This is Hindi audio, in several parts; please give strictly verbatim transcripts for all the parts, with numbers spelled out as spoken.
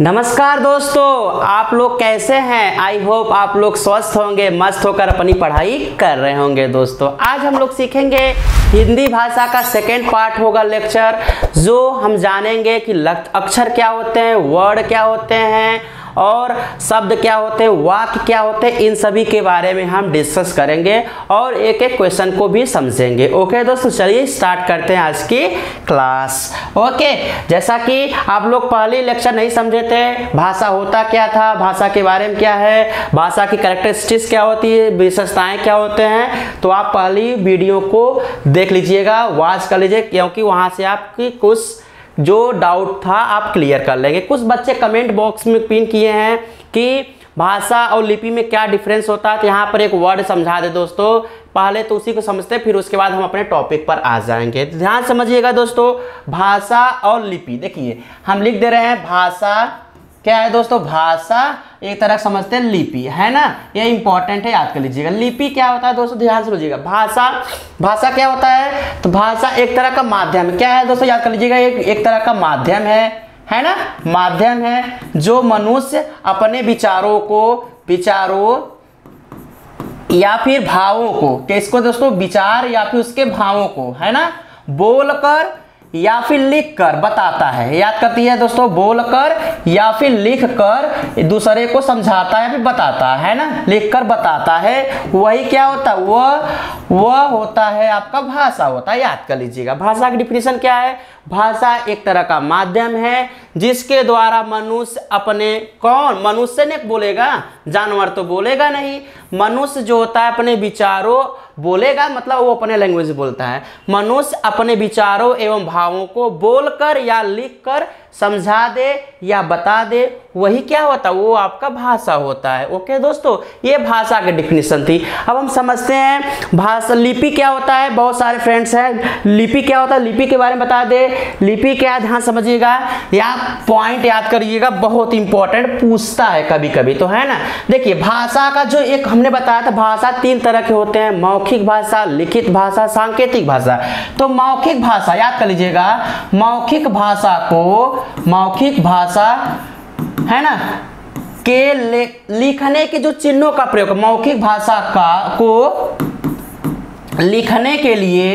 नमस्कार दोस्तों, आप लोग कैसे हैं। आई होप आप लोग स्वस्थ होंगे, मस्त होकर अपनी पढ़ाई कर रहे होंगे। दोस्तों आज हम लोग सीखेंगे हिंदी भाषा का सेकेंड पार्ट होगा लेक्चर, जो हम जानेंगे कि अक्षर क्या होते हैं, वर्ड क्या होते हैं और शब्द क्या होते हैं, वाक्य क्या होते हैं। इन सभी के बारे में हम डिस्कस करेंगे और एक एक क्वेश्चन को भी समझेंगे। ओके दोस्तों, चलिए स्टार्ट करते हैं आज की क्लास। ओके, जैसा कि आप लोग पहले लेक्चर नहीं समझे थे, भाषा होता क्या था, भाषा के बारे में क्या है, भाषा की कैरेक्टरिस्टिक्स क्या होती है, विशेषताएँ क्या होते हैं, तो आप पहली वीडियो को देख लीजिएगा, वॉच कर लीजिए, क्योंकि वहाँ से आपकी कुछ जो डाउट था आप क्लियर कर लेंगे। कुछ बच्चे कमेंट बॉक्स में पिन किए हैं कि भाषा और लिपि में क्या डिफरेंस होता है, तो यहाँ पर एक वर्ड समझा दे दोस्तों। पहले तो उसी को समझते हैं, फिर उसके बाद हम अपने टॉपिक पर आ जाएंगे। ध्यान समझिएगा दोस्तों, भाषा और लिपि। देखिए हम लिख दे रहे हैं भाषा क्या है दोस्तों, भाषा एक तरह समझते हैं, लिपि है ना, ये इंपॉर्टेंट है, याद कर लीजिएगा। लिपि क्या होता है दोस्तों, ध्यान से समझिएगा। भाषा भाषा क्या होता है, तो भाषा एक तरह का माध्यम है। क्या है दोस्तों, याद कर लीजिएगा, एक एक तरह का माध्यम है, है ना, माध्यम है जो मनुष्य अपने विचारों को विचारों या फिर भावों को, किसको दोस्तों, विचार या फिर उसके भावों को, है ना, बोलकर या फिर लिखकर बताता है। याद करती है दोस्तों, बोलकर या फिर लिखकर दूसरे को समझाता है या फिर बताता है ना, लिखकर बताता है। वही क्या होता है, वह वह होता है आपका भाषा होता है। याद कर लीजिएगा, भाषा की डिफिनेशन क्या है, भाषा एक तरह का माध्यम है जिसके द्वारा मनुष्य अपने, कौन मनुष्य ने बोलेगा, जानवर तो बोलेगा नहीं, मनुष्य जो होता है अपने विचारों, बोलेगा मतलब वो अपने लैंग्वेज बोलता है, मनुष्य अपने विचारों एवं भावों को बोलकर या लिखकर समझा दे या बता दे, वही क्या होता है, वो आपका भाषा होता है। ओके दोस्तों, ये भाषा की डिफिनेशन थी। अब हम समझते हैं भाषा, लिपि क्या होता है। बहुत सारे फ्रेंड्स हैं, लिपि क्या होता है, लिपि के बारे में बता दे। लिपि क्या, ध्यान समझिएगा या पॉइंट याद करिएगा, बहुत इंपॉर्टेंट पूछता है कभी कभी, तो है ना। देखिए भाषा का जो एक हमने बताया था, भाषा तीन तरह के होते हैं, मौखिक भाषा, लिखित भाषा, सांकेतिक भाषा। तो मौखिक भाषा याद कर लीजिएगा, मौखिक भाषा को, मौखिक भाषा है ना के लिखने के जो चिन्हों का प्रयोग, मौखिक भाषा का को लिखने के लिए,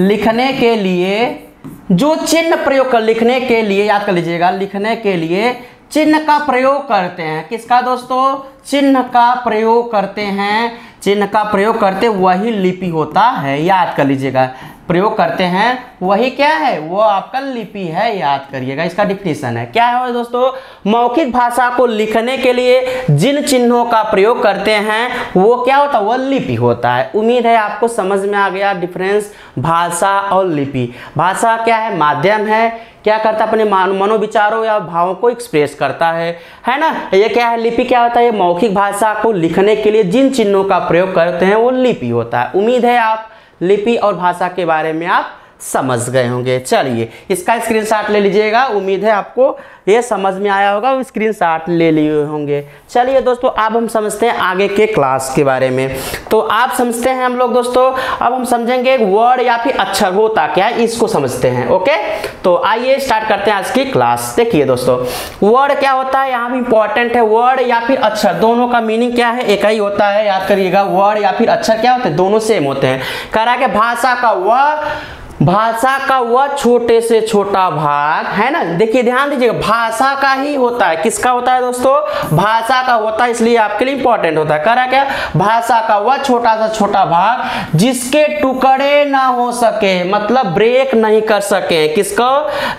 लिखने के लिए जो चिन्ह प्रयोग कर, लिखने के लिए याद कर लीजिएगा, लिखने के लिए चिन्ह का प्रयोग करते हैं। किसका दोस्तों, चिन्ह का प्रयोग करते हैं, चिन्ह का प्रयोग करते वही लिपि होता है। याद कर लीजिएगा, प्रयोग करते हैं वही क्या है, वो आपका लिपि है। याद करिएगा, इसका डिफिनेशन है क्या है दोस्तों, मौखिक भाषा को लिखने के लिए जिन चिन्हों का प्रयोग करते हैं वो क्या होता है, वो लिपि होता है। उम्मीद है आपको समझ में आ गया डिफरेंस भाषा और लिपि। भाषा क्या है, माध्यम है, क्या करता है, अपने मनोविचारों या भावों को एक्सप्रेस करता है, है ना। ये क्या है, लिपि क्या होता है, मौखिक भाषा को लिखने के लिए जिन चिन्हों का प्रयोग करते हैं वो लिपि होता है। उम्मीद है आप लिपि और भाषा के बारे में आप समझ गए होंगे। चलिए इसका स्क्रीनशॉट ले लीजिएगा, उम्मीद है आपको ये समझ में आया होगा, स्क्रीनशॉट ले लिए होंगे। चलिए दोस्तों, अब हम समझते हैं आगे के क्लास के बारे में। तो आप समझते हैं हम लोग दोस्तों, अब हम समझेंगे वर्ड या फिर अक्षर होता क्या है, इसको समझते हैं। ओके, तो आइए स्टार्ट करते हैं आज की क्लास। देखिए दोस्तों, वर्ड क्या होता है, यहाँ भी इंपॉर्टेंट है। वर्ड या फिर अक्षर दोनों का मीनिंग क्या है, एक ही होता है। याद करिएगा, वर्ड या फिर अक्षर क्या होते हैं, दोनों सेम होते हैं। कह रहा है कि भाषा का वह, भाषा का वह छोटे से छोटा भाग, है ना। देखिए ध्यान दीजिएगा, भाषा का ही होता है, किसका होता है दोस्तों, भाषा का होता है, इसलिए आपके लिए इंपॉर्टेंट होता है। कह रहा क्या, भाषा का वह छोटा सा छोटा भाग जिसके टुकड़े ना हो सके, मतलब ब्रेक नहीं कर सके, किसको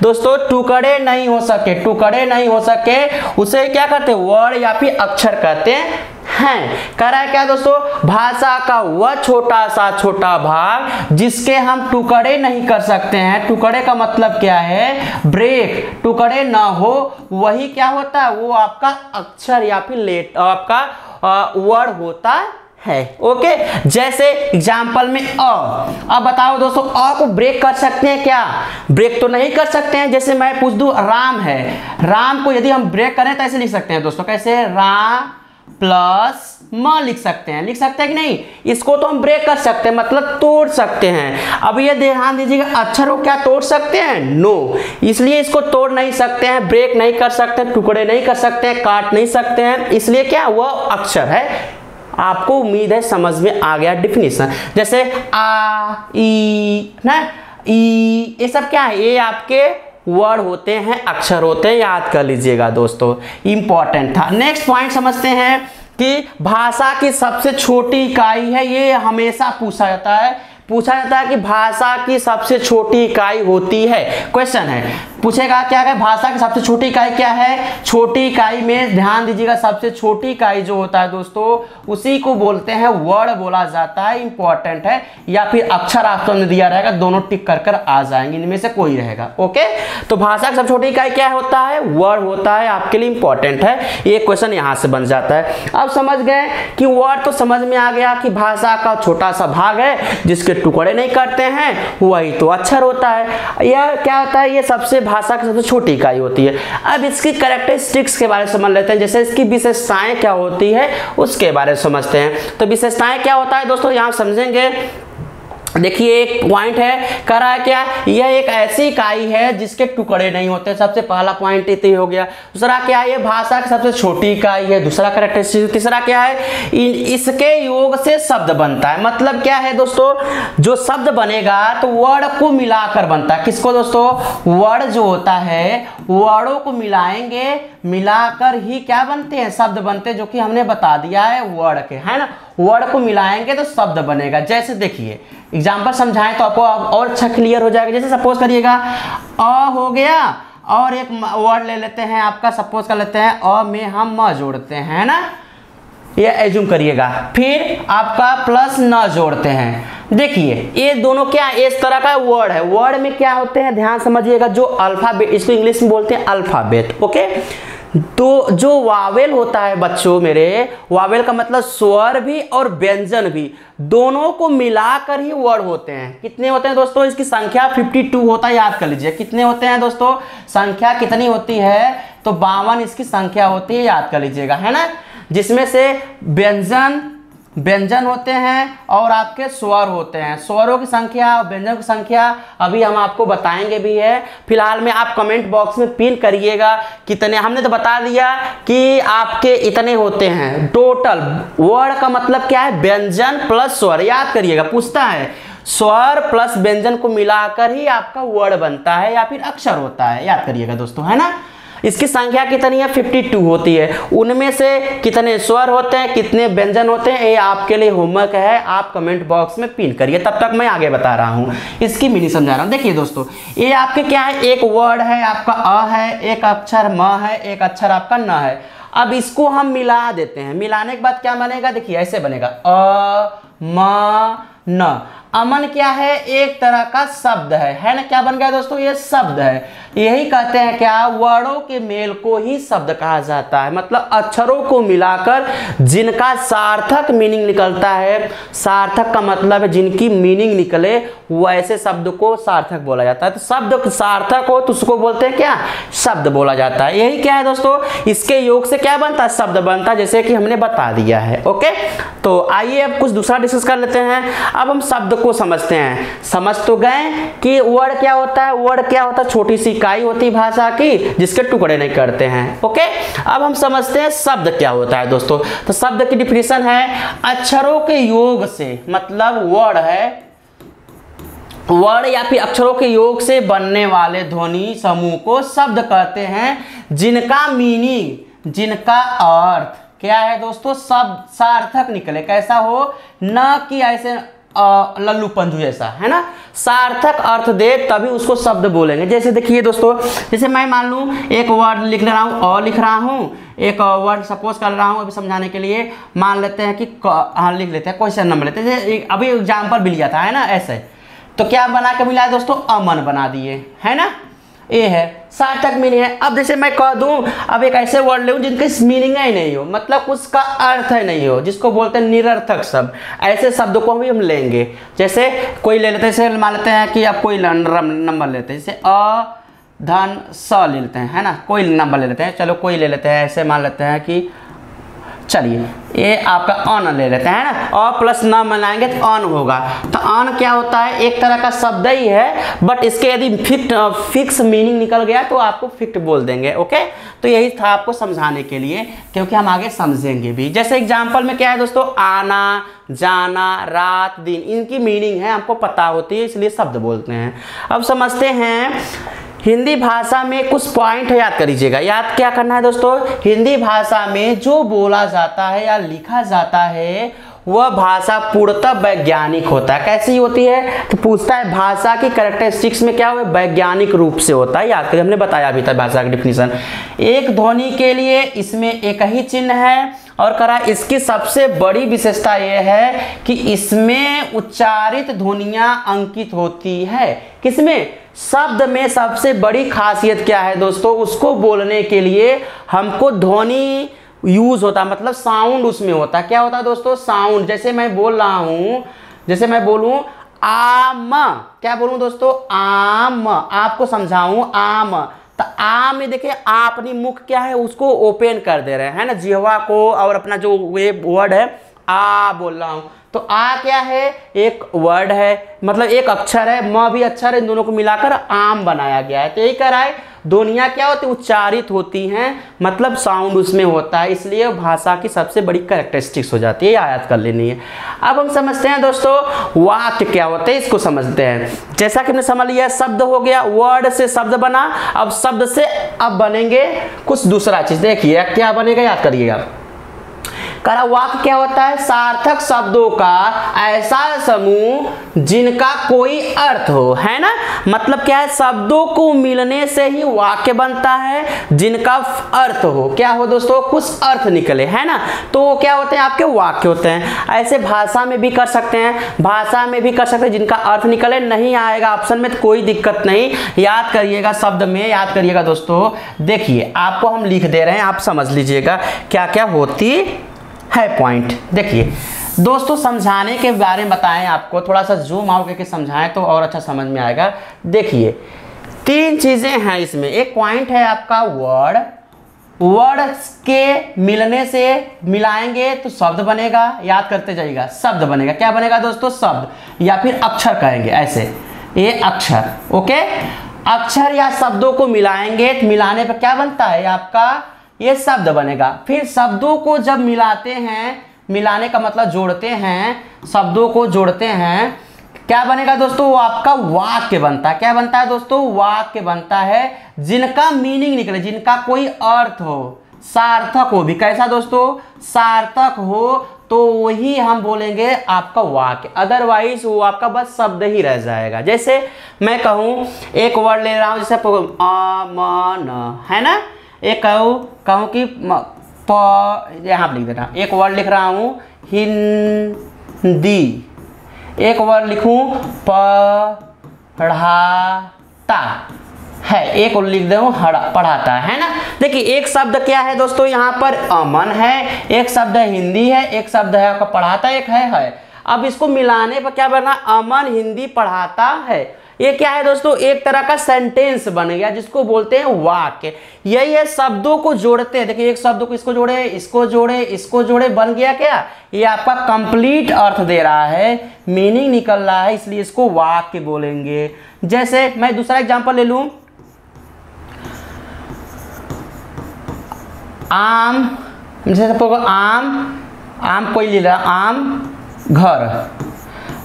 दोस्तों, टुकड़े नहीं हो सके, टुकड़े नहीं हो सके, उसे क्या करते हैं, वर्ड या फिर अक्षर कहते हैं। हैं कह रहा है क्या दोस्तों, भाषा का वह छोटा सा छोटा भाग जिसके हम टुकड़े नहीं कर सकते हैं। टुकड़े का मतलब क्या है, ब्रेक, टुकड़े ना हो, वही क्या होता है, वो आपका अक्षर या फिर लेट आपका वर्ड होता है है ओके। जैसे एग्जाम्पल में अ, अब बताओ दोस्तों, अ को ब्रेक कर सकते हैं क्या, ब्रेक तो नहीं कर सकते हैं। जैसे मैं पूछ दूं राम है, राम को यदि हम ब्रेक करें तो ऐसे लिख सकते हैं दोस्तों, कैसे, राम प्लस म लिख सकते हैं, लिख सकते हैं कि नहीं। इसको तो हम ब्रेक कर सकते हैं मतलब तोड़ सकते हैं। अब ये ध्यान दीजिएगा अक्षर को क्या तोड़ सकते हैं, नो, इसलिए इसको तोड़ नहीं सकते हैं, ब्रेक नहीं कर सकते, टुकड़े नहीं कर सकते हैं, काट नहीं सकते हैं, इसलिए क्या वह अक्षर है। आपको उम्मीद है समझ में आ गया डिफिनेशन। जैसे आ, ई, ना, ई, ये सब क्या है, ये आपके वर्ड होते हैं, अक्षर होते हैं, याद कर लीजिएगा दोस्तों, इंपॉर्टेंट था। नेक्स्ट पॉइंट समझते हैं कि भाषा की सबसे छोटी इकाई है, ये हमेशा पूछा जाता है, पूछा जाता है कि भाषा की सबसे छोटी इकाई होती है, क्वेश्चन है, पूछेगा क्या है, भाषा की सबसे छोटी इकाई क्या है। छोटी इकाई में ध्यान दीजिएगा सबसे छोटी इकाई जो होता है दोस्तों उसी को बोलते हैं वर्ड बोला जाता है, इंपॉर्टेंट है, या फिर अक्षर ऑप्शन में दिया रहेगा, दोनों टिक कर कर आ जाएंगे, इनमें से कोई रहेगा। ओके, तो भाषा की सबसे छोटी इकाई क्या होता है, वर्ड होता है, आपके लिए इंपॉर्टेंट है, ये क्वेश्चन यहाँ से बन जाता है। अब समझ गए कि वर्ड तो समझ में आ गया कि भाषा का छोटा सा भाग है जिसके टुकड़े नहीं करते हैं, वही तो अक्षर होता है, यह क्या होता है, ये सबसे भाषा की सबसे छोटी इकाई होती है। अब इसकी कैरेक्टरिस्टिक्स के बारे में समझ लेते हैं, जैसे इसकी विशेषताएं क्या होती है उसके बारे में समझते हैं। तो विशेषताएं क्या होता है दोस्तों यहाँ समझेंगे, देखिए एक पॉइंट है, कह रहा है क्या, यह एक ऐसी इकाई है जिसके टुकड़े नहीं होते, सबसे पहला पॉइंट ये हो गया। दूसरा क्या है, यह भाषा की सबसे छोटी इकाई है, दूसरा कैरेक्टरिस्टिक। तीसरा क्या है, इसके योग से शब्द बनता है, मतलब क्या है दोस्तों, जो शब्द बनेगा तो वर्ड को मिलाकर बनता है। किसको दोस्तों, वर्ड जो होता है वर्डों को मिलाएंगे, मिलाकर ही क्या बनते हैं, शब्द बनते हैं, जो कि हमने बता दिया है वर्ड के, है ना, वर्ड को मिलाएंगे तो शब्द बनेगा। जैसे देखिए एग्जाम्पल समझाएं तो आपको और अच्छा क्लियर हो जाएगा। जैसे सपोज करिएगा अ हो गया और एक वर्ड ले लेते हैं आपका, सपोज कर लेते हैं अ में हम म जोड़ते हैं, है ना, ये एज्यूम करिएगा, फिर आपका प्लस न जोड़ते हैं। देखिए ये दोनों क्या इस तरह का वर्ड है, वर्ड में क्या होते हैं ध्यान समझिएगा, जो अल्फाबेट, इसको इंग्लिश में बोलते हैं अल्फाबेट। ओके, तो जो वावेल होता है बच्चों मेरे, वावेल का मतलब स्वर भी और व्यंजन भी, दोनों को मिलाकर ही वर्ड होते हैं। कितने होते हैं दोस्तों, इसकी संख्या बावन होता है, याद कर लीजिए कितने होते हैं दोस्तों, संख्या कितनी होती है तो बावन इसकी संख्या होती है, याद कर लीजिएगा, है ना, जिसमें से व्यंजन व्यंजन होते हैं और आपके स्वर होते हैं। स्वरों की संख्या और व्यंजनों की संख्या अभी हम आपको बताएंगे भी है, फिलहाल में आप कमेंट बॉक्स में पिन करिएगा कितने, हमने तो बता दिया कि आपके इतने होते हैं टोटल। वर्ड का मतलब क्या है, व्यंजन प्लस स्वर, याद करिएगा, पूछता है स्वर प्लस व्यंजन को मिलाकर ही आपका वर्ड बनता है या फिर अक्षर होता है, याद करिएगा दोस्तों, है ना। इसकी संख्या कितनी है, बावन होती है, उनमें से कितने स्वर होते हैं कितने व्यंजन होते हैं, ये आपके लिए होमवर्क है, आप कमेंट बॉक्स में पिन करिए, तब तक मैं आगे बता रहा हूँ, इसकी मीनिंग समझा रहा हूँ। देखिए दोस्तों ये आपके क्या है, एक वर्ड है आपका अ है, एक अक्षर म है, एक अक्षर आपका न है। अब इसको हम मिला देते हैं, मिलाने के बाद क्या बनेगा, देखिए ऐसे बनेगा अ म न। अमन क्या है, एक तरह का शब्द है, है ना, क्या बन गया दोस्तों, ये शब्द है। यही कहते हैं क्या, वर्डों के मेल को ही शब्द कहा जाता है, मतलब अक्षरों को मिलाकर जिनका सार्थक मीनिंग निकलता है, सार्थक का मतलब है जिनकी मीनिंग निकले, वैसे शब्द को सार्थक बोला जाता है। तो शब्द सार्थक हो तो उसको बोलते हैं क्या, शब्द बोला जाता है। यही क्या है दोस्तों, इसके योग से क्या बनता है, शब्द बनता है, जैसे कि हमने बता दिया है। ओके, तो आइए अब कुछ दूसरा डिस्कस कर लेते हैं। अब हम शब्द को समझते हैं, समझ तो गए कि वर्ड क्या होता है, वर्ड क्या होता है, छोटी सी इकाई होती है भाषा की जिसके टुकड़े नहीं करते हैं। ओके, अब हम समझते हैं शब्द क्या होता है दोस्तों। तो शब्द की डिफिनेशन है, अक्षरों के योग से, मतलब वर्ड है, वर्ड या फिर अक्षरों के योग से बनने वाले ध्वनि समूह को शब्द कहते हैं, जिनका मीनिंग, जिनका अर्थ क्या है दोस्तों, शब्द सार्थक निकले, कैसा हो, न कि ऐसे लल्लू पंजू जैसा, है ना, सार्थक अर्थ दे तभी उसको शब्द बोलेंगे। जैसे देखिए दोस्तों, जैसे मैं मान लूँ एक वर्ड लिख रहा हूँ और लिख रहा हूँ, एक वर्ड सपोज कर रहा हूँ अभी समझाने के लिए, मान लेते हैं कि हाँ लिख लेते हैं, क्वेश्चन नंबर लेते हैं, अभी एग्जाम्पल मिल गया था, है ना, ऐसे तो क्या बना के मिला है दोस्तों, अमन बना दिए, है ना, ये है सार्थक मीनिंग है। अब जैसे मैं कह दूं, अब एक ऐसे वर्ड लूं जिनकी मीनिंग ही नहीं हो, मतलब उसका अर्थ ही नहीं हो, जिसको बोलते हैं निरर्थक शब्द, ऐसे शब्द को भी हम लेंगे। जैसे कोई ले लेते हैं, जैसे मान लेते हैं कि आप कोई नंबर लेते हैं, जैसे अ धन स ले लेते हैं, है ना, कोई नंबर ले लेते हैं, चलो कोई ले लेते हैं, ऐसे मान लेते हैं कि चलिए ये आपका ऑन ले लेते हैं ना, और प्लस न मिलाएंगे तो ऑन होगा। तो ऑन क्या होता है, एक तरह का शब्द ही है, बट इसके यदि फिक्स फिक्स मीनिंग निकल गया तो आपको फिक्स बोल देंगे। ओके, तो यही था आपको समझाने के लिए, क्योंकि हम आगे समझेंगे भी। जैसे एग्जाम्पल में क्या है दोस्तों, आना जाना रात दिन, इनकी मीनिंग है हमको पता होती है, इसलिए शब्द बोलते हैं। अब समझते हैं हिंदी भाषा में कुछ पॉइंट याद करिएगा। याद क्या करना है दोस्तों, हिंदी भाषा में जो बोला जाता है या लिखा जाता है वह भाषा पूर्णतः वैज्ञानिक होता है। कैसी होती है तो पूछता है भाषा की कैरेक्टरिस्टिक्स में क्या हुआ, वैज्ञानिक रूप से होता है। याद करिए, हमने बताया अभी तक भाषा की डिफिनीशन। एक ध्वनि के लिए इसमें एक ही चिन्ह है, और करा इसकी सबसे बड़ी विशेषता यह है कि इसमें उच्चारित ध्वनियाँ अंकित होती है। किसमें, शब्द में सबसे बड़ी खासियत क्या है दोस्तों, उसको बोलने के लिए हमको ध्वनि यूज होता, मतलब साउंड उसमें होता। क्या होता है दोस्तों, साउंड। जैसे मैं बोल रहा हूँ, जैसे मैं बोलूँ आम, क्या बोलूँ दोस्तों, आम। आपको समझाऊँ आम, तो आम में देखिए आप अपनी मुख क्या है उसको ओपन कर दे रहे हैं ना, जिहवा को, और अपना जो वे वर्ड है आ बोल रहा हूँ, तो आ क्या है, एक वर्ड है, मतलब एक अक्षर है, म भी अक्षर है, इन दोनों को मिलाकर आम बनाया गया है। तो यही कराए ध्वनियाँ क्या होती है, उच्चारित होती हैं, मतलब साउंड उसमें होता है, इसलिए भाषा की सबसे बड़ी कैरेक्टरिस्टिक्स हो जाती है। याद कर लेनी है। अब हम समझते हैं दोस्तों वाक्य क्या होते हैं, इसको समझते हैं। जैसा कि हमने समझ लिया, शब्द हो गया, वर्ड से शब्द बना, अब शब्द से अब बनेंगे कुछ दूसरा चीज़। देखिए क्या बनेगा, याद करिएगा। करा वाक्य क्या होता है, सार्थक शब्दों का ऐसा समूह जिनका कोई अर्थ हो, है ना, मतलब क्या है, शब्दों को मिलने से ही वाक्य बनता है, जिनका अर्थ हो, क्या हो दोस्तों, कुछ अर्थ निकले, है ना, तो वो क्या होते हैं, आपके वाक्य होते हैं। ऐसे भाषा में भी कर सकते हैं, भाषा में भी कर सकते हैं जिनका अर्थ निकले। नहीं आएगा ऑप्शन में तो कोई दिक्कत नहीं, याद करिएगा शब्द में, याद करिएगा दोस्तों। देखिए आपको हम लिख दे रहे हैं, आप समझ लीजिएगा क्या क्या होती है पॉइंट। देखिए दोस्तों समझाने के बारे में बताएं, आपको थोड़ा सा जूम आउट करके समझाएं तो और अच्छा समझ में आएगा। देखिए तीन चीज़ें हैं इसमें। एक पॉइंट है आपका वर्ड, वर्ड के मिलने से मिलाएंगे तो शब्द बनेगा, याद करते जाइएगा, शब्द बनेगा। क्या बनेगा दोस्तों, शब्द या फिर अक्षर कहेंगे, ऐसे ये अक्षर। ओके, अक्षर या शब्दों को मिलाएंगे तो मिलाने पर क्या बनता है आपका, ये शब्द बनेगा। फिर शब्दों को जब मिलाते हैं, मिलाने का मतलब जोड़ते हैं, शब्दों को जोड़ते हैं, क्या बनेगा दोस्तों, वो आपका वाक्य बनता है। क्या बनता है दोस्तों, वाक्य बनता है जिनका मीनिंग निकले, जिनका कोई अर्थ हो, सार्थक हो भी। कैसा दोस्तों, सार्थक हो तो वही हम बोलेंगे आपका वाक्य, अदरवाइज वो आपका बस शब्द ही रह जाएगा। जैसे मैं कहूँ, एक वर्ड ले रहा हूँ, जैसे अमन, है ना, एक कहूँ कहूँ कि प, यहाँ पर लिख देना, एक वर्ड लिख रहा हूँ हिंदी, एक वर्ड लिखूँ पढ़ाता है, एक और लिख दूँ पढ़ाता, है ना। देखिए एक शब्द क्या है दोस्तों, यहाँ पर अमन है, एक शब्द है हिंदी है, एक शब्द है आपका पढ़ाता, एक है है। अब इसको मिलाने पर क्या बना, अमन हिंदी पढ़ाता है, ये क्या है दोस्तों, एक तरह का सेंटेंस बन गया जिसको बोलते हैं वाक्य। यही है, शब्दों को जोड़ते हैं। देखिए एक शब्द को इसको जोड़े, इसको जोड़े, इसको जोड़े, बन गया क्या, ये आपका कंप्लीट अर्थ दे रहा है, मीनिंग निकल रहा है, इसलिए इसको वाक्य बोलेंगे। जैसे मैं दूसरा एग्जांपल ले लूं, आम, जैसे सबको आम, आम कोई ले रहा, आम घर,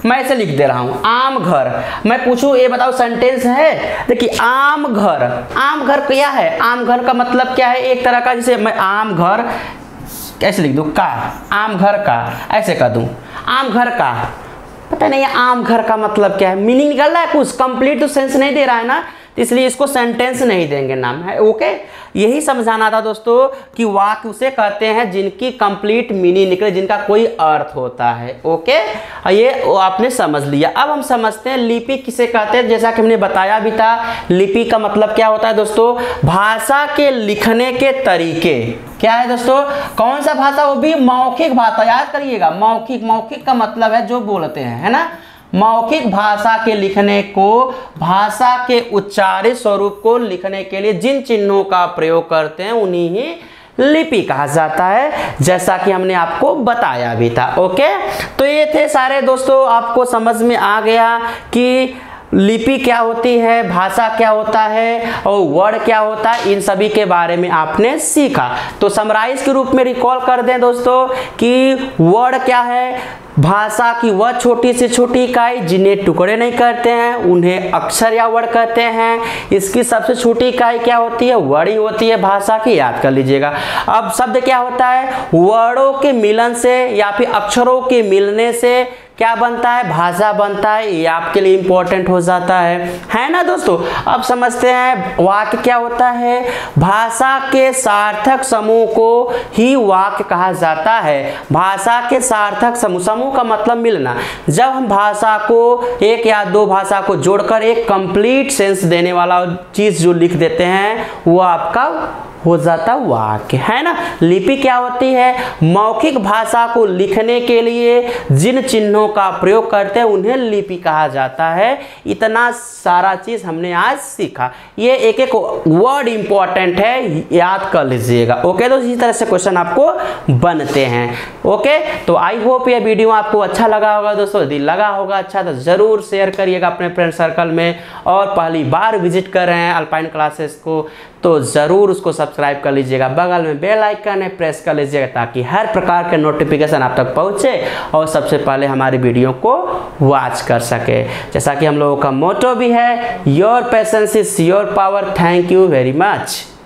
मैं ऐसे लिख दे रहा हूँ आम घर। मैं पूछूं ये बताओ सेंटेंस है, देखिए आम घर, आम घर क्या है, आम घर का मतलब क्या है, एक तरह का, जैसे मैं आम घर ऐसे लिख दूँ का, आम घर का ऐसे कर दूँ, आम घर का, पता नहीं आम घर का मतलब क्या है, मीनिंग निकल रहा है कुछ, कंप्लीट तो सेंस नहीं दे रहा है ना, इसलिए इसको सेंटेंस नहीं देंगे, नाम है। ओके, यही समझाना था दोस्तों कि वाक्य उसे कहते हैं जिनकी कंप्लीट मीनिंग निकले, जिनका कोई अर्थ होता है। ओके, ये आपने समझ लिया। अब हम समझते हैं लिपि किसे कहते हैं। जैसा कि हमने बताया भी था, लिपि का मतलब क्या होता है दोस्तों, भाषा के लिखने के तरीके। क्या है दोस्तों, कौन सा भाषा, वो भी मौखिक भाषा। याद करिएगा मौखिक, मौखिक का मतलब है जो बोलते हैं, है ना। मौखिक भाषा के लिखने को, भाषा के उच्चारित स्वरूप को लिखने के लिए जिन चिन्हों का प्रयोग करते हैं उन्हीं ही लिपि कहा जाता है, जैसा कि हमने आपको बताया भी था। ओके, तो ये थे सारे दोस्तों, आपको समझ में आ गया कि लिपि क्या होती है, भाषा क्या होता है और वर्ड क्या होता है, इन सभी के बारे में आपने सीखा। तो समराइज के रूप में रिकॉल कर दें दोस्तों कि वर्ड क्या है, भाषा की वह छोटी से छोटी इकाई जिन्हें टुकड़े नहीं कहते हैं उन्हें अक्षर या वर्ड कहते हैं। इसकी सबसे छोटी इकाई क्या होती है, वर्ड ही होती है भाषा की, याद कर लीजिएगा। अब शब्द क्या होता है, वर्डों के मिलन से या फिर अक्षरों के मिलने से क्या बनता है, भाषा बनता है। ये आपके लिए इम्पोर्टेंट हो जाता है, है ना दोस्तों। अब समझते हैं वाक्य क्या होता है। भाषा के सार्थक समूह को ही वाक्य कहा जाता है। भाषा के सार्थक समूह, समूह का मतलब मिलना। जब हम भाषा को, एक या दो भाषा को जोड़कर एक कंप्लीट सेंस देने वाला चीज़ जो लिख देते हैं वो आपका हो जाता वाक्य, है ना। लिपि क्या होती है, मौखिक भाषा को लिखने के लिए जिन चिन्हों का प्रयोग करते हैं उन्हें लिपि कहा जाता है। इतना सारा चीज हमने आज सीखा। ये एक एक वर्ड इंपॉर्टेंट है, याद कर लीजिएगा। ओके दोस्तों, इसी तरह से क्वेश्चन आपको बनते हैं। ओके, तो आई होप ये वीडियो आपको अच्छा लगा होगा दोस्तों। यदि लगा होगा अच्छा तो जरूर शेयर करिएगा अपने फ्रेंड सर्कल में, और पहली बार विजिट कर रहे हैं अल्पाइन क्लासेस को तो जरूर उसको सब्सक्राइब कर लीजिएगा। बगल में बेल आइकन है, प्रेस कर लीजिएगा ताकि हर प्रकार के नोटिफिकेशन आप तक पहुंचे और सबसे पहले हमारी वीडियो को वॉच कर सके। जैसा कि हम लोगों का मोटो भी है, your patience is your power. Thank you very much.